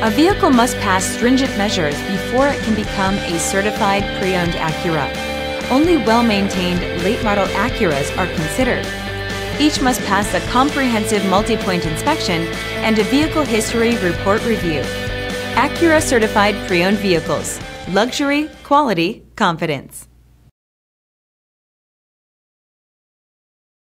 A vehicle must pass stringent measures before it can become a certified pre-owned Acura. Only well-maintained late-model Acuras are considered. Each must pass a comprehensive multi-point inspection and a vehicle history report review. Acura certified pre-owned vehicles. Luxury, quality, confidence.